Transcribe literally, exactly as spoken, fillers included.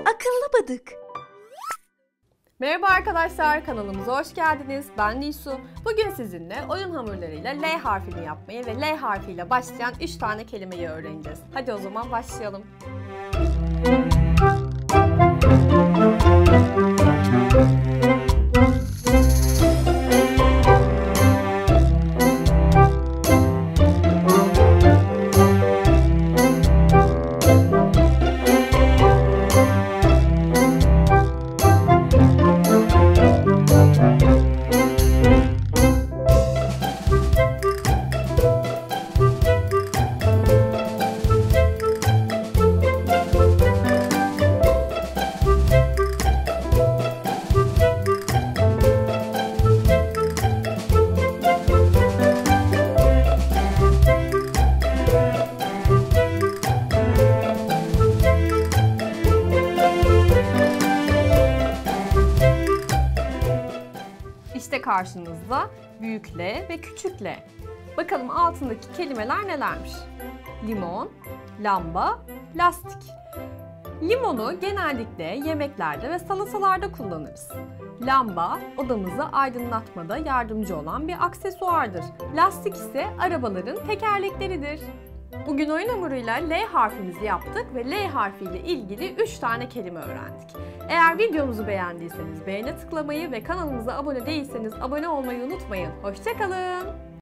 Akıllı Bıdık. Merhaba arkadaşlar, kanalımıza hoş geldiniz. Ben Nisu. Bugün sizinle oyun hamurlarıyla L harfini yapmayı ve L harfiyle başlayan üç tane kelimeyi öğreneceğiz. Hadi o zaman başlayalım. İşte karşınızda büyük L ve küçük L. Bakalım altındaki kelimeler nelermiş? Limon, lamba, lastik. Limonu genellikle yemeklerde ve salatalarda kullanırız. Lamba odamızı aydınlatmada yardımcı olan bir aksesuardır. Lastik ise arabaların tekerlekleridir. Bugün oyun hamuruyla L harfimizi yaptık ve L harfiyle ilgili üç tane kelime öğrendik. Eğer videomuzu beğendiyseniz beğene tıklamayı ve kanalımıza abone değilseniz abone olmayı unutmayın. Hoşça kalın.